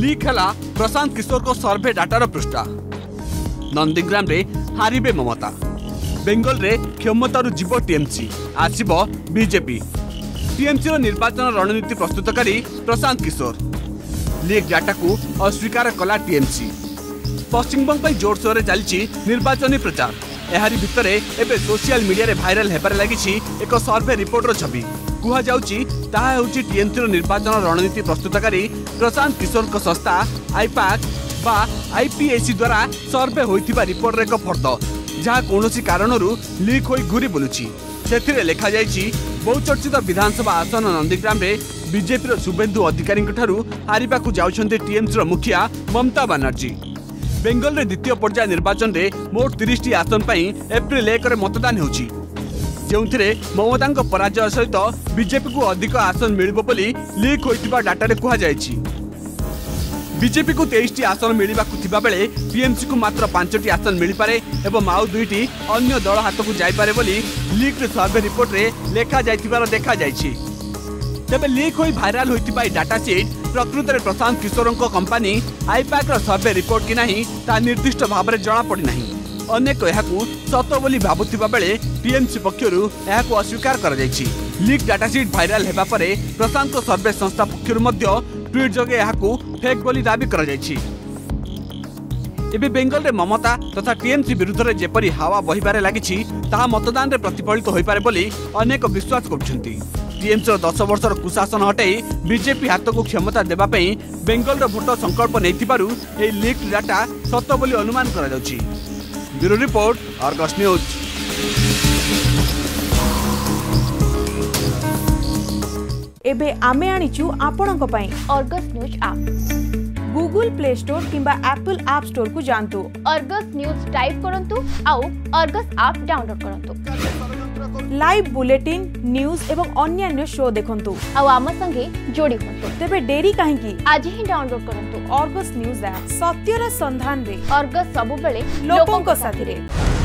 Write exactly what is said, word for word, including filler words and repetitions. Leak है प्रशांत किशोर को सर्वे डाटार पृष्ठा नंदीग्राम रे हारिबे ममता बेंगल रे क्षमतारु जीव टीएमसी आसीबो बीजेपी टीएमसी रो निर्वाचन रणनीति प्रस्तुतकारी प्रशांत किशोर लीक डाटा को अस्वीकार कला टीएमसी पश्चिमबंग पर जोरसोर चलती निर्वाचन प्रचार एहारी भितर एबे सोशल मीडिया रे भाइराल हेबार लागिछि एक सर्वे रिपोर्टर छवि कुहा जाउछि ताहा होछि टीएमसी रो निर्वाचन रणनीति प्रस्तुतकारी प्रशांत किशोर को संस्था आईपैक बा आईपीएसी द्वारा सर्वे होइथिबा रिपोर्टर एक फर्द जहाँ कौनसी कारण लिक हो घूरी बुलुछि से लिखा जाइछि बहुचर्चित विधानसभा आसन नंदीग्राम रे बीजेपी शुभेन्दु अधिकारी हारिबा को जाउछन्ते टीएमसी मुखिया ममता बनर्जी बेंगल रे द्वितीय पर्याय निर्वाचन रे मोट तीस टी आसन एप्रिल एक मतदान होउछि जेउथिरे ममतांक पराजय सहित बीजेपी को अधिक आसन मिलिबो बोली लीक होइतिबा डाटा रे कुहा जाइछि बीजेपी को तेईस टी आसन मिलिबाकु थिबा बेले टीएमसी को मात्र पांच टी आसन मिल पारे एवं आउ दुईटी अन्य दल हाथ को जाय पारे बोली लीक सर्वे रिपोर्ट रे लेखा जाइतिबार देखा जाइछि तबे लीक होई भाइराल होइतिबा डाटा सेट प्रकृत रे प्रशांत किशोर को कंपनी आईपैक रो सर्वे रिपोर्ट कि नाही ता निर्दिष्ट भाव रे जणा पड़ी नाही अनेक एहाकू सत बोली भाबुथिबा बेले टीएमसी पक्षरु एहाकू अस्वीकार कर जाइछि लीक डाटा सेट भाइराल हेबा परे प्रशांत को सर्वे संस्था पक्षरु मध्य ट्वीट जगे एहाकू फेक बोली दाबी कर जाइछि एबे बेंगल रे ममता तथा टीएमसी विरुद्ध रे जेपरी हावा बहिबारे लागिछि ताहा मतदान रे प्रतिफलित होई पारे बोली अनेक विश्वास करछन्ती टीएमसी रो दस वर्ष रो कुशासन हटाई बीजेपी हाथ को क्षमता देबा पई बेंगल रो भोट संकल्प नैथिबारु ए लीक डाटा सत बोली अनुमान करा जाउछि ब्यूरो रिपोर्ट आर्गस न्यूज एबे आमे आनिचु आपणों पाई आर्गस न्यूज आप गूगल प्ले स्टोर किंबा एप्पल ऐप स्टोर को जानतु आर्गस न्यूज टाइप करंतु आउ आर्गस ऐप डाउनलोड करंतु लाइव बुलेटिन न्यूज एवं अन्य शो देखंतु आउ आम संगे जोड़ी होंतु तबे डेरी काहे की आज ही डाउनलोड करंतु आर्गस न्यूज ऐप सत्यरा संधान रे आर्गस सब बेले लोकों को साथी रे।